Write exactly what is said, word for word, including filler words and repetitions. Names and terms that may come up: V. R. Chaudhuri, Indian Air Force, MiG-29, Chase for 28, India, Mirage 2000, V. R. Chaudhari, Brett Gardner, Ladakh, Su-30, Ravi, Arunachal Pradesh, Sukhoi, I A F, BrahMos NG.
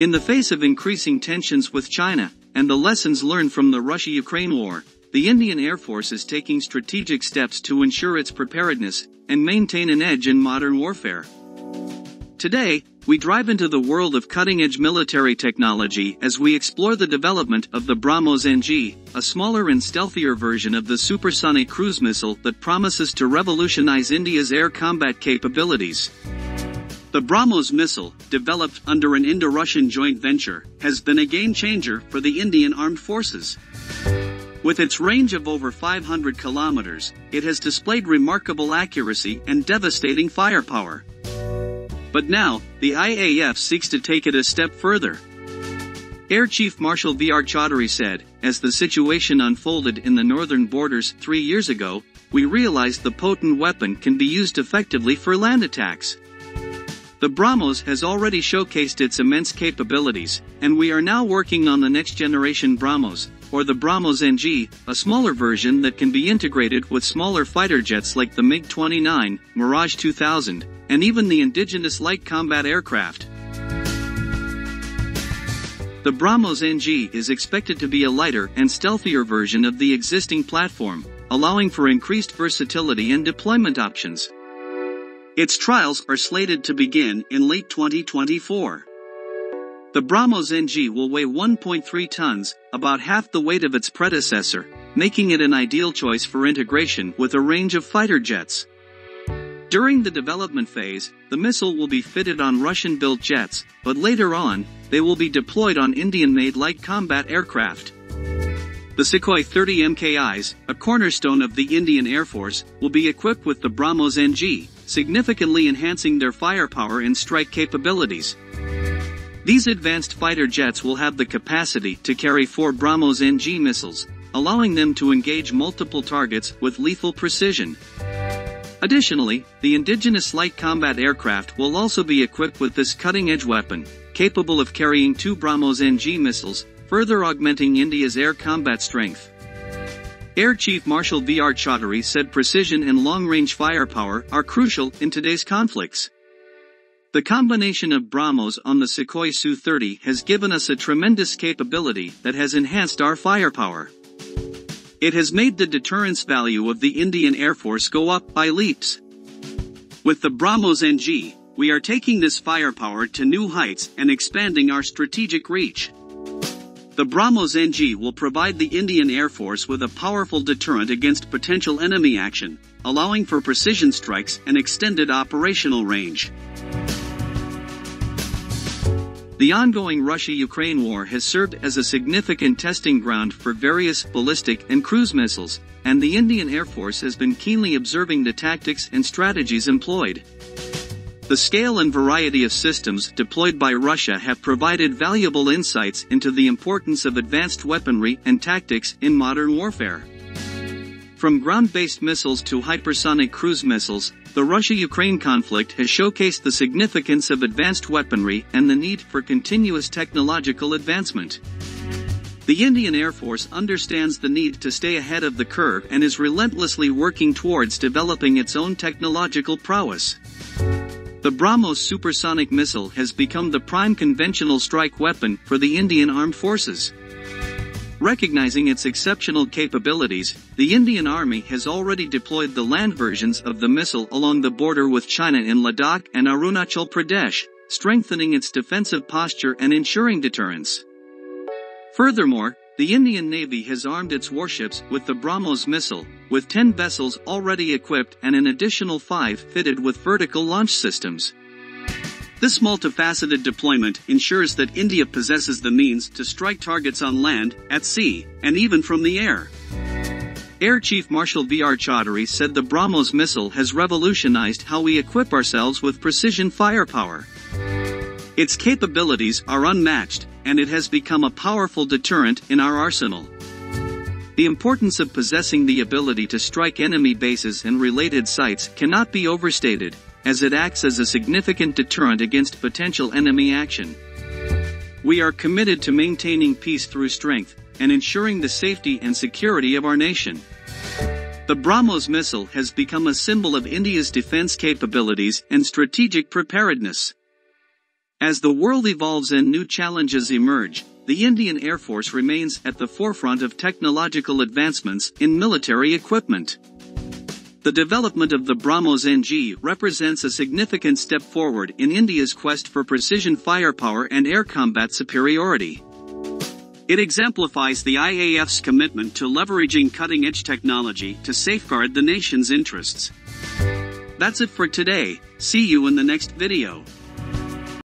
In the face of increasing tensions with China, and the lessons learned from the Russia-Ukraine war, the Indian Air Force is taking strategic steps to ensure its preparedness and maintain an edge in modern warfare. Today, we dive into the world of cutting-edge military technology as we explore the development of the BrahMos N G, a smaller and stealthier version of the supersonic cruise missile that promises to revolutionize India's air combat capabilities. The BrahMos missile, developed under an Indo-Russian joint venture, has been a game-changer for the Indian Armed Forces. With its range of over five hundred kilometers, it has displayed remarkable accuracy and devastating firepower. But now, the I A F seeks to take it a step further. Air Chief Marshal V. R. Chaudhari said, "As the situation unfolded in the northern borders three years ago, we realized the potent weapon can be used effectively for land attacks." The BrahMos has already showcased its immense capabilities, and we are now working on the next-generation BrahMos, or the BrahMos N G, a smaller version that can be integrated with smaller fighter jets like the MiG twenty-nine, Mirage two thousand, and even the indigenous light combat aircraft. The BrahMos N G is expected to be a lighter and stealthier version of the existing platform, allowing for increased versatility and deployment options. Its trials are slated to begin in late twenty twenty-four. The BrahMos N G will weigh one point three tons, about half the weight of its predecessor, making it an ideal choice for integration with a range of fighter jets. During the development phase, the missile will be fitted on Russian-built jets, but later on, they will be deployed on Indian-made light combat aircraft. The Sukhoi thirty M K Is, a cornerstone of the Indian Air Force, will be equipped with the BrahMos N G, significantly enhancing their firepower and strike capabilities. These advanced fighter jets will have the capacity to carry four BrahMos N G missiles, allowing them to engage multiple targets with lethal precision. Additionally, the indigenous light combat aircraft will also be equipped with this cutting-edge weapon, capable of carrying two BrahMos N G missiles, further augmenting India's air combat strength. Air Chief Marshal V. R. Chaudhuri said precision and long-range firepower are crucial in today's conflicts. The combination of BrahMos on the Sukhoi S U thirty has given us a tremendous capability that has enhanced our firepower. It has made the deterrence value of the Indian Air Force go up by leaps. With the BrahMos N G, we are taking this firepower to new heights and expanding our strategic reach. The BrahMos N G will provide the Indian Air Force with a powerful deterrent against potential enemy action, allowing for precision strikes and extended operational range. The ongoing Russia-Ukraine war has served as a significant testing ground for various ballistic and cruise missiles, and the Indian Air Force has been keenly observing the tactics and strategies employed. The scale and variety of systems deployed by Russia have provided valuable insights into the importance of advanced weaponry and tactics in modern warfare. From ground-based missiles to hypersonic cruise missiles, the Russia-Ukraine conflict has showcased the significance of advanced weaponry and the need for continuous technological advancement. The Indian Air Force understands the need to stay ahead of the curve and is relentlessly working towards developing its own technological prowess. The BrahMos supersonic missile has become the prime conventional strike weapon for the Indian Armed Forces. Recognizing its exceptional capabilities, the Indian Army has already deployed the land versions of the missile along the border with China in Ladakh and Arunachal Pradesh, strengthening its defensive posture and ensuring deterrence. Furthermore, the Indian Navy has armed its warships with the BrahMos missile, with ten vessels already equipped and an additional five fitted with vertical launch systems. This multifaceted deployment ensures that India possesses the means to strike targets on land, at sea, and even from the air. Air Chief Marshal V. R. Chaudhuri said the BrahMos missile has revolutionized how we equip ourselves with precision firepower. Its capabilities are unmatched, and it has become a powerful deterrent in our arsenal. The importance of possessing the ability to strike enemy bases and related sites cannot be overstated, as it acts as a significant deterrent against potential enemy action. We are committed to maintaining peace through strength, and ensuring the safety and security of our nation. The BrahMos missile has become a symbol of India's defense capabilities and strategic preparedness. As the world evolves and new challenges emerge, the Indian Air Force remains at the forefront of technological advancements in military equipment. The development of the BrahMos N G represents a significant step forward in India's quest for precision firepower and air combat superiority. It exemplifies the I A F's commitment to leveraging cutting-edge technology to safeguard the nation's interests. That's it for today. See you in the next video.